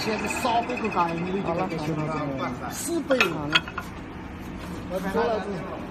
现在三百个家，你就400个，400个，我看到了。